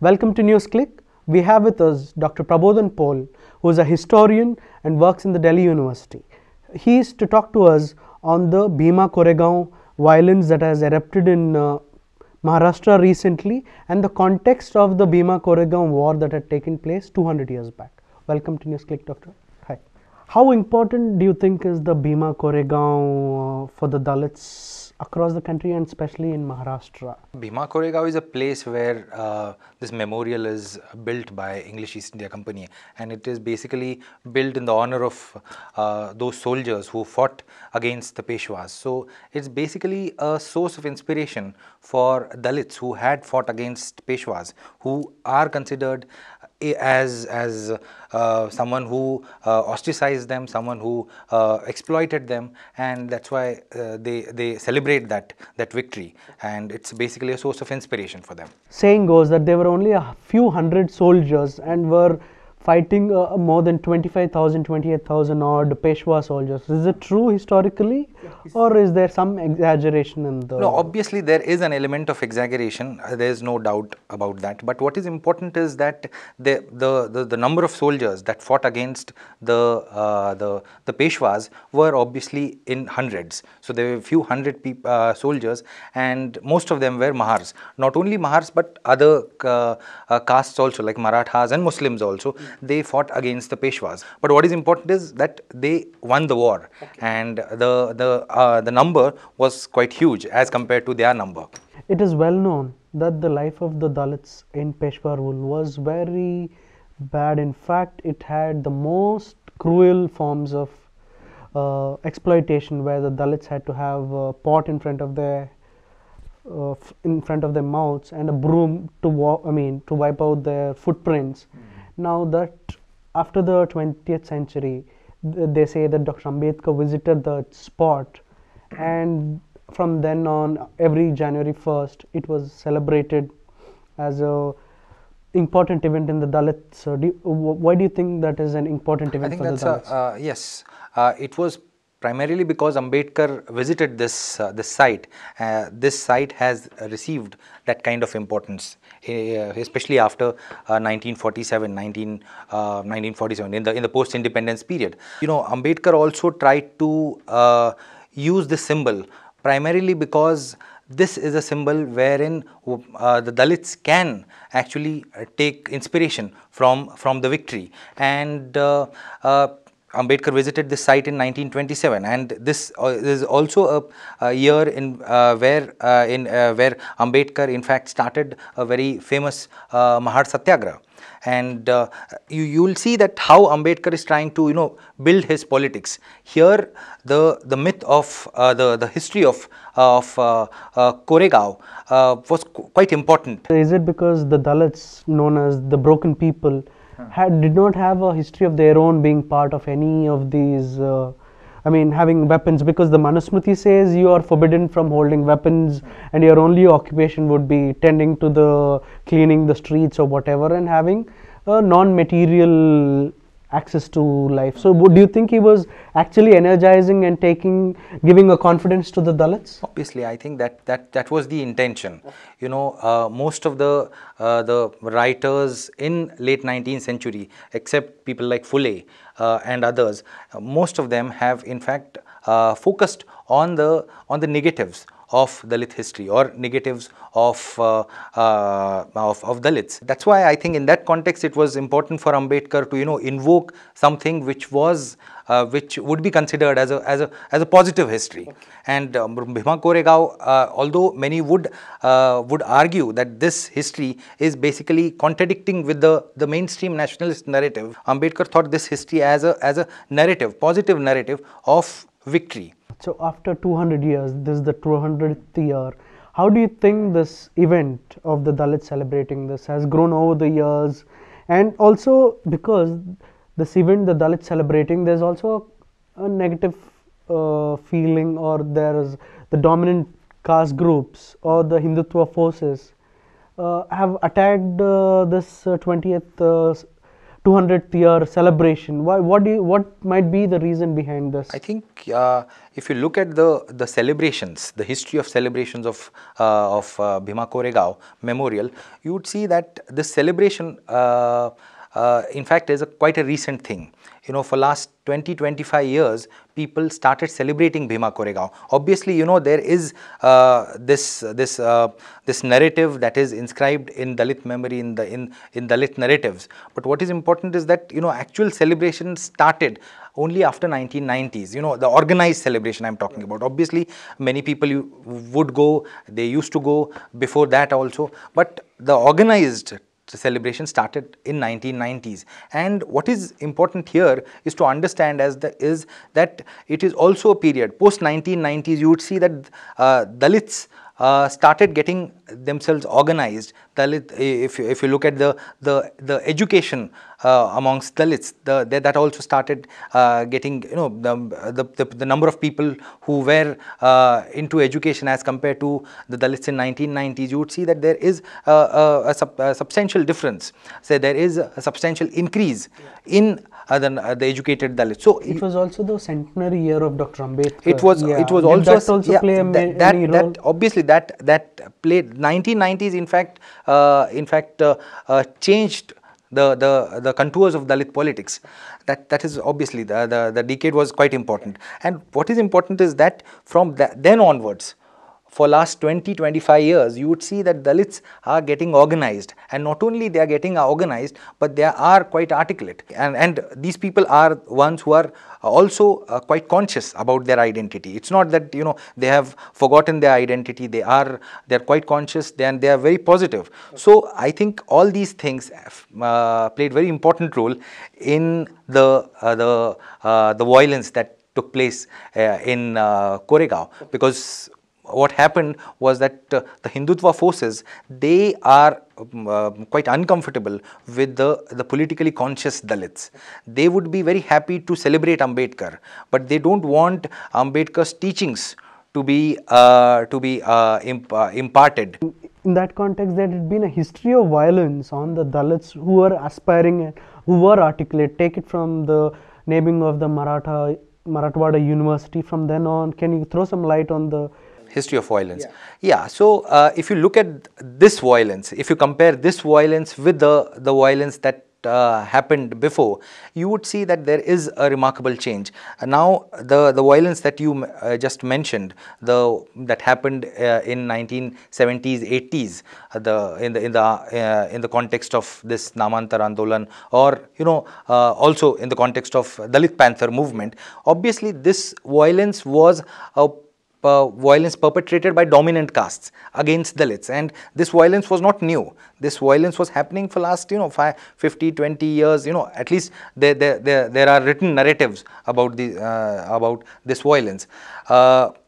Welcome to Newsclick. We have with us Dr. Prabodhan Pol, who is a historian and works in the Delhi University. He is to talk to us on the Bhima Koregaon violence that has erupted in Maharashtra recently and the context of the Bhima Koregaon war that had taken place 200 years back. Welcome to Newsclick, Doctor. Hi. How important do you think is the Bhima Koregaon for the Dalits across the country and especially in Maharashtra? Bhima Koregaon is a place where this memorial is built by English East India Company, and it is basically built in the honor of those soldiers who fought against the Peshwas. So it's basically a source of inspiration for Dalits who had fought against Peshwas, who are considered as someone who ostracized them, someone who exploited them, and that's why they celebrate that victory, and it's basically a source of inspiration for them. Saying goes that there were only a few hundred soldiers and were fighting more than 25,000, 28,000 odd Peshwa soldiers. Is it true historically, or is there some exaggeration in the... No, obviously there is an element of exaggeration, there is no doubt about that. But what is important is that the number of soldiers that fought against the Peshwas were obviously in hundreds. So there were a few hundred soldiers, and most of them were Mahars. Not only Mahars but other castes also, like Marathas and Muslims also. They fought against the Peshwas. But what is important is that they won the war, and the number was quite huge as compared to their number. It is well known that the life of the Dalits in Peshwa rule was very bad. In fact, it had the most cruel forms of exploitation, where the Dalits had to have a pot in front of their mouths and a broom to wipe out their footprints. Now that after the 20th century, they say that Dr. Ambedkar visited the spot, and from then on every January 1st it was celebrated as an important event in the Dalits. Why do you think that is an important event for the Dalits? It was primarily because Ambedkar visited this site. This site has received that kind of importance, especially after 1947 in the post-independence period. You know, Ambedkar also tried to use this symbol primarily because this is a symbol wherein the Dalits can actually take inspiration from the victory. And Ambedkar visited this site in 1927, and this is also a year where Ambedkar in fact started a very famous Mahar Satyagraha. And you'll see that how Ambedkar is trying to, you know, build his politics. Here, the myth of the history of Koregaon was quite important. Is it because the Dalits, known as the broken people, did not have a history of their own being part of any of these, having weapons? Because the Manusmriti says you are forbidden from holding weapons and your only occupation would be tending to cleaning the streets or whatever, and having a non-material access to life. So do you think he was actually energizing and giving a confidence to the Dalits? Obviously, I think that was the intention. You know, most of the writers in late 19th century, except people like Phule and others, most of them have in fact focused on the negatives of Dalit history or negatives of Dalits. That's why I think in that context it was important for Ambedkar to, you know, invoke something which was which would be considered as a positive history. Okay. And Bhima Koregaon, although many would argue that this history is basically contradicting with the mainstream nationalist narrative, Ambedkar thought this history as a narrative, positive narrative of victory. So after 200 years, this is the 200th year, how do you think this event of the Dalits celebrating this has grown over the years? And also because this event, the Dalits celebrating, there's also a negative feeling, or there is the dominant caste groups or the Hindutva forces have attacked this 20th 200th year celebration? Why? What might be the reason behind this? I think if you look at the celebrations, the history of celebrations of Bhima Koregaon Memorial, you would see that this celebration, in fact, is quite a recent thing. You know, for last 20-25 years, people started celebrating Bhima Koregaon. Obviously, you know, there is this narrative that is inscribed in Dalit memory, in Dalit narratives. But what is important is that, you know, actual celebration started only after 1990s. You know, the organized celebration I'm talking about. Obviously, many people would go. They used to go before that also. But the organized celebration started in 1990s, and what is important here is to understand is that it is also a period post 1990s. You would see that Dalits started getting themselves organized. Dalit, if you look at the education amongst Dalits, that also started getting, you know, the number of people who were into education as compared to the Dalits in 1990s. You would see that there is a substantial difference. So there is a substantial increase in the educated Dalit. So it was also the centenary year of Dr. Ambedkar. It was. Yeah. It was also. Did that also play any role? That obviously that played. 1990s, in fact, changed the contours of Dalit politics. That is obviously the decade was quite important. And what is important is that from then onwards, for last 20-25 years, you would see that Dalits are getting organized, and not only they are getting organized, but they are quite articulate, and these people are ones who are also quite conscious about their identity. It's not that, you know, they have forgotten their identity. They're quite conscious, and they are very positive. Okay. So I think all these things played very important role in the violence that took place in Koregaon, because what happened was that the Hindutva forces, they are quite uncomfortable with the politically conscious Dalits. They would be very happy to celebrate Ambedkar, but they don't want Ambedkar's teachings to be imparted. In that context, there had been a history of violence on the Dalits who were aspiring, who were articulate. Take it from the naming of the Marathwada University. From then on, can you throw some light on the history of violence? Yeah. So if you look at this violence, if you compare this violence with the violence that happened before, you would see that there is a remarkable change. Now, the violence that you just mentioned, that happened in 1970s, 80s, in the context of this Namantar Andolan, or, you know, also in the context of Dalit Panther movement. Obviously, this violence was a violence perpetrated by dominant castes against Dalits, and this violence was not new. This violence was happening for last, you know, 50-20 years. You know, at least there are written narratives about this violence.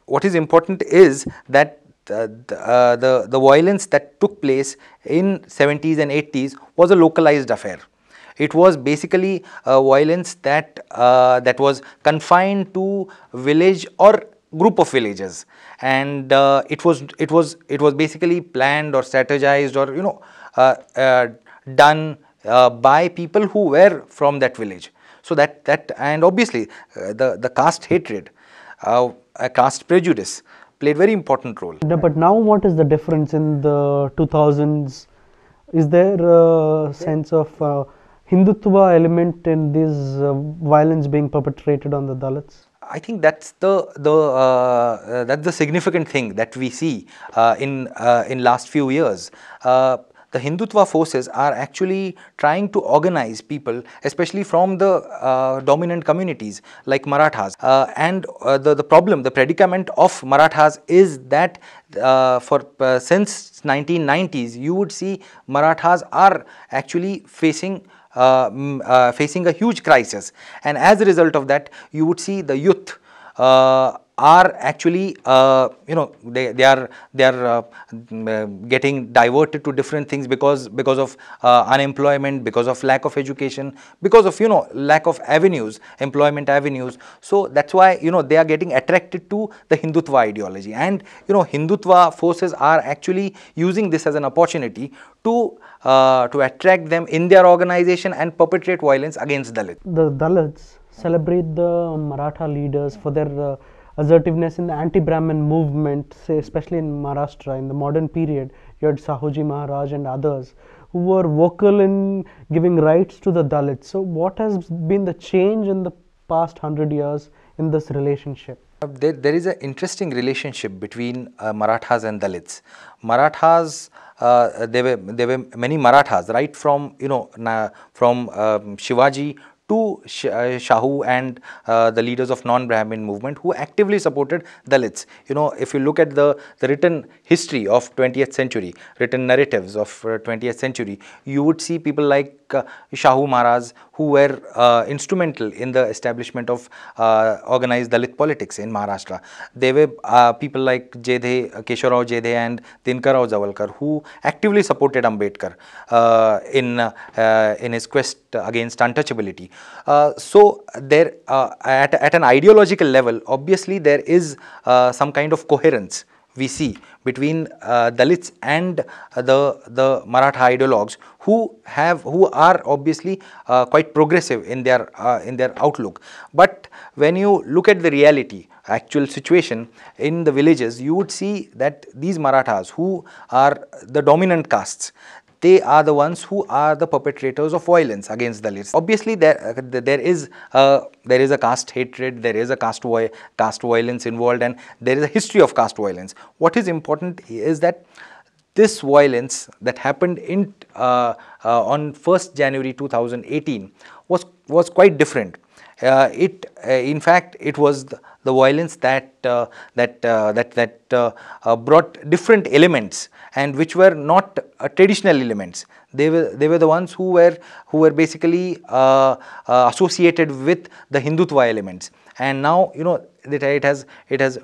What is important is that the violence that took place in 70s and 80s was a localized affair. It was basically violence that was confined to village or group of villages, and it was basically planned or strategized, or, you know, done by people who were from that village. So that and obviously the caste hatred, caste prejudice played very important role. But now, what is the difference in the 2000s? Is there a sense of Hindutva element in this violence being perpetrated on the Dalits? I think that's the significant thing that we see in last few years. The Hindutva forces are actually trying to organize people, especially from the dominant communities like Marathas. The problem, the predicament of Marathas is that since 1990s, you would see Marathas are actually facing a huge crisis, and as a result of that, you would see the youth are actually, they are getting diverted to different things because of unemployment, because of lack of education, because of, lack of avenues, employment avenues. So that's why, they are getting attracted to the Hindutva ideology. And, Hindutva forces are actually using this as an opportunity to attract them in their organization and perpetrate violence against Dalits. The Dalits celebrate the Maratha leaders for their assertiveness in the anti-Brahmin movement, say especially in Maharashtra. In the modern period, you had Shahuji Maharaj and others who were vocal in giving rights to the Dalits. So what has been the change in the past 100 years in this relationship? There is an interesting relationship between Marathas and Dalits. Marathas, there were many Marathas, right from, from Shivaji to Shahu and the leaders of non-Brahmin movement who actively supported Dalits. If you look at the written history of 20th century, written narratives of 20th century, you would see people like Shahu Maharaj, who were instrumental in the establishment of organized Dalit politics in Maharashtra. There were people like Jede Keshwarao Jede and Dinkarao Jawalkar, who actively supported Ambedkar in his quest against untouchability. So there at an ideological level, obviously there is some kind of coherence we see between Dalits and the Maratha ideologues, who are obviously quite progressive in their outlook. But when you look at the reality, actual situation in the villages, you would see that these Marathas, who are the dominant castes, they are the ones who are the perpetrators of violence against Dalits. Obviously, there is a caste hatred, there is a caste violence involved, and there is a history of caste violence. What is important is that this violence that happened in on 1st January 2018 was quite different. In fact, it was the violence that brought different elements, and which were not traditional elements. They were the ones who were basically associated with the Hindutva elements, and now it has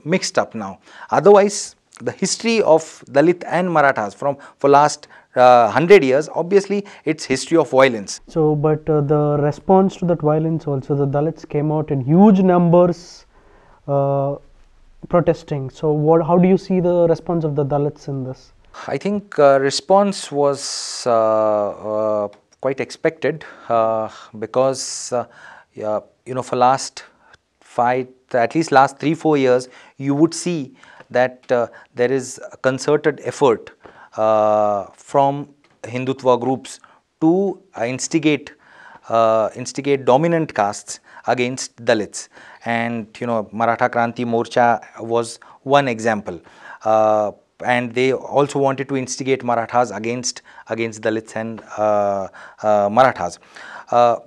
mixed up now. Otherwise, the history of Dalit and Marathas for last 100 years, obviously it's history of violence. So, but the response to that violence also, the Dalits came out in huge numbers protesting. So, how do you see the response of the Dalits in this? I think response was quite expected because, for at least last 3-4 years, you would see that there is a concerted effort from Hindutva groups to instigate dominant castes against Dalits. And Maratha Kranti Morcha was one example. And they also wanted to instigate Marathas against Dalits and Marathas.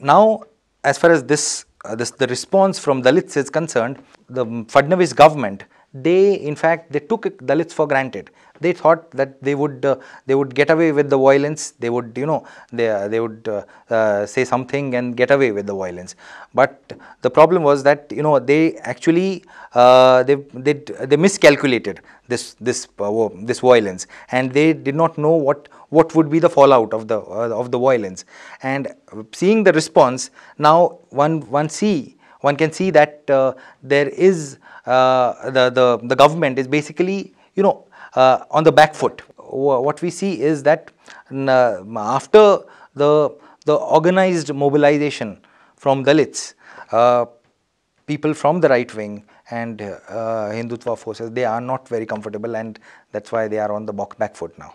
Now, as far as the response from Dalits is concerned, the Fadnavis government, in fact, they took Dalits for granted. They thought that they would get away with the violence. They would say something and get away with the violence. But the problem was that they actually they miscalculated this violence, and they did not know what would be the fallout of the violence. And seeing the response now, one can see that there is the government is basically on the back foot. What we see is that after the organized mobilization from Dalits, people from the right wing and Hindutva forces, they are not very comfortable, and that's why they are on the back foot now.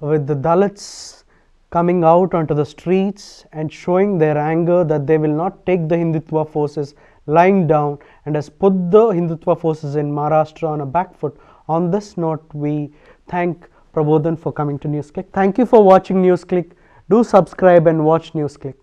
With the Dalits coming out onto the streets and showing their anger that they will not take the Hindutva forces lying down, and has put the Hindutva forces in Maharashtra on a back foot. On this note, we thank Prabodhan for coming to Newsclick. Thank you for watching Newsclick. Do subscribe and watch Newsclick.